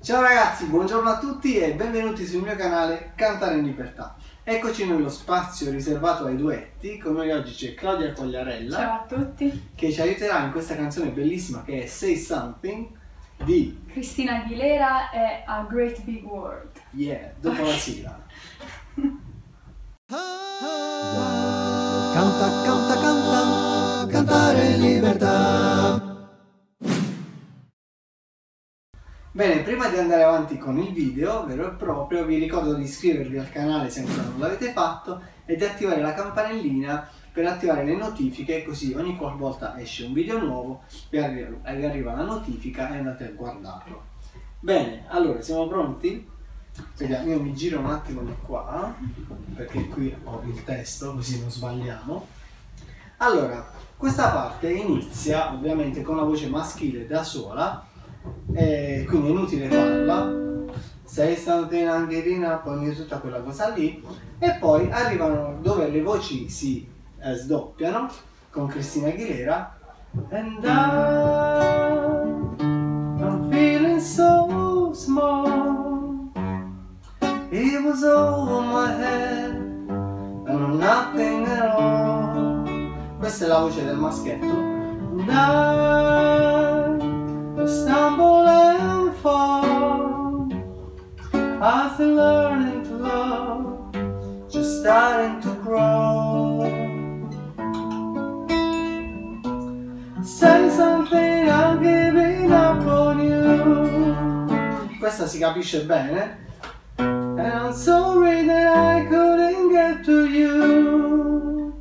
Ciao ragazzi, buongiorno a tutti e benvenuti sul mio canale Cantare in Libertà. Eccoci nello spazio riservato ai duetti. Con noi oggi c'è Claudia Quagliarella. Ciao a tutti. Che ci aiuterà in questa canzone bellissima che è Say Something di Christina Aguilera e A Great Big World. Yeah, dopo la sigla. Canta, canta, canta, cantare in libertà. Bene, prima di andare avanti con il video vero e proprio, vi ricordo di iscrivervi al canale se ancora non l'avete fatto e di attivare la campanellina per attivare le notifiche, così ogni qualvolta esce un video nuovo vi arriva la notifica e andate a guardarlo. Bene, allora siamo pronti? Vediamo, io mi giro un attimo di qua perché qui ho il testo, così non sbagliamo. Allora, questa parte inizia ovviamente con la voce maschile da sola, quindi è inutile farla. Say something angherina, poi tutta quella cosa lì, e poi arrivano dove le voci si sdoppiano con Christina Aguilera. And I'm feeling so small, it was over my head and nothing at all. Questa è la voce del maschietto. And stumble and fall, I've been learning to love, just starting to grow. Say something, I'm giving up on you. Questa si capisce bene. And I'm sorry that I couldn't get to you.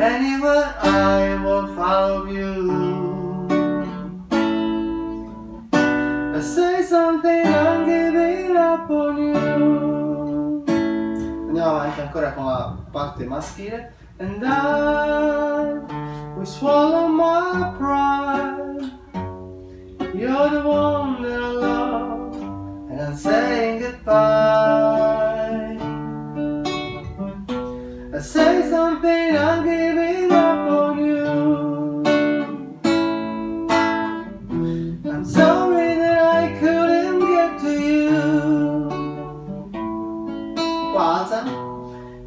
Anywhere I will follow you. Say something, I'm giving up on you. Andiamo avanti ancora con la parte maschile. And I will swallow my pride, you're the one that I love, and I'm saying goodbye. Say something, I'm giving up on you. I'm so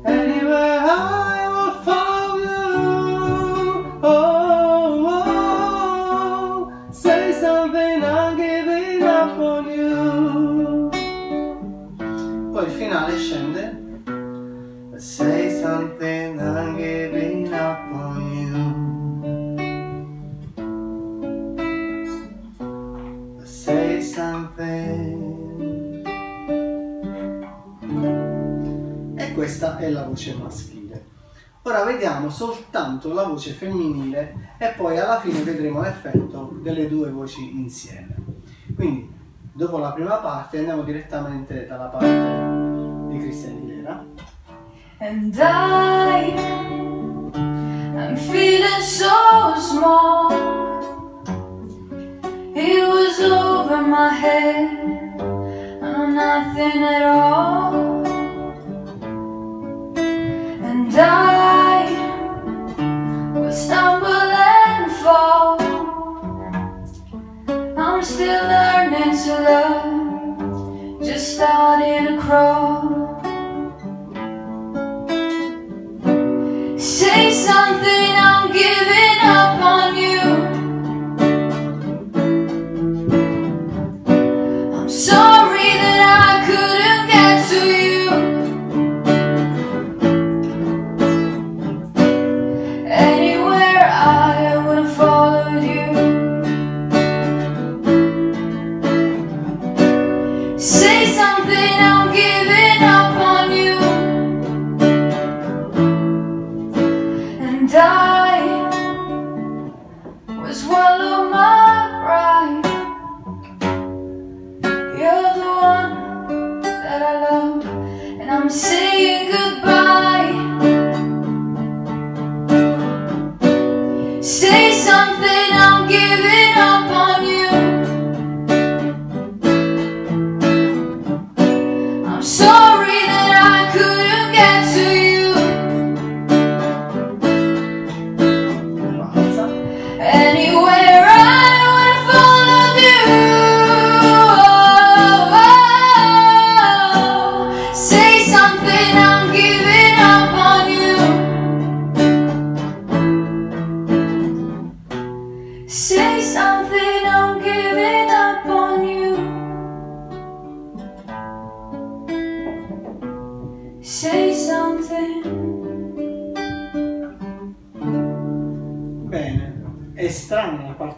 anywhere I will follow you. Oh, oh, oh. Say something, I'm giving up on you. Poi il finale scende. Say something, I'm giving up on you. Say something. Questa è la voce maschile. Ora vediamo soltanto la voce femminile e poi alla fine vedremo l'effetto delle due voci insieme. Quindi dopo la prima parte andiamo direttamente dalla parte di Christina Aguilera. And I'm feeling so small, it was over my head, I'm nothing at all. I will stumble and fall, I'm still learning to love, just starting to crawl. Say something, I'm giving up on you. I'm sorry that I couldn't get to you.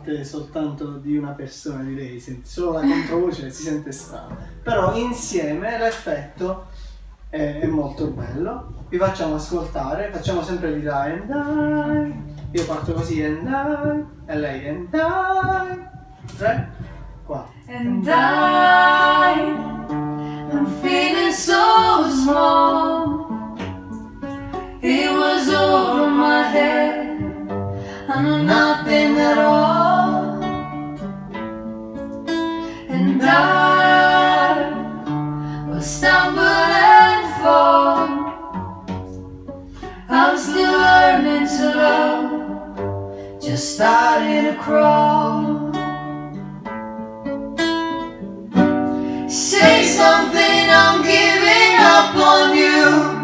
parte soltanto di una persona, direi, senti solo la controvoce si sente strana, però insieme l'effetto è molto bello. Vi facciamo ascoltare, facciamo sempre di là, and I, io parto così, and I, e lei, and I, 3, 4, and I, I'm feeling so small, it was over my head, I'm nothing at all, and I will stumble and fall, I'm still learning to love, just starting to crawl. Say something, I'm giving up on you,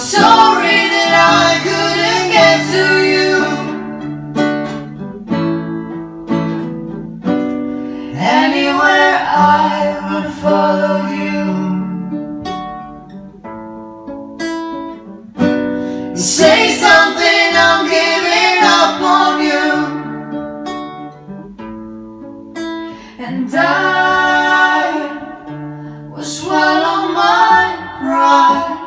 sorry that I couldn't get to you, anywhere I would follow you. Say something, I'm giving up on you, and I will swallow my pride,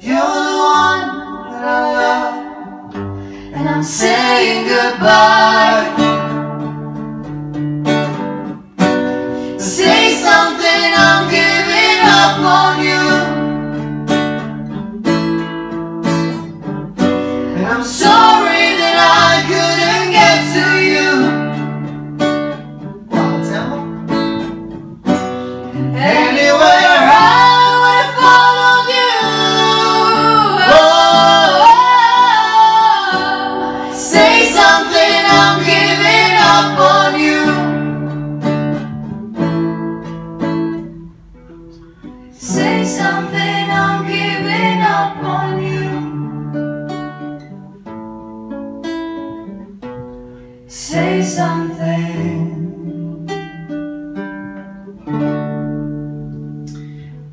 you're the one that I love, and I'm saying goodbye. Say something, I'm giving up on you, and I'm sorry that I couldn't get to you, anywhere something.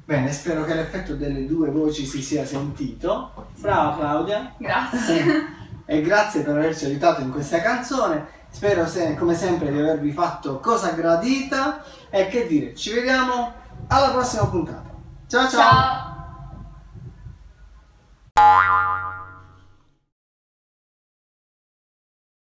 Bene, spero che l'effetto delle due voci si sia sentito. Brava Claudia. Grazie. E grazie per averci aiutato in questa canzone. Spero, come sempre, di avervi fatto cosa gradita. E che dire, ci vediamo alla prossima puntata. Ciao ciao, ciao.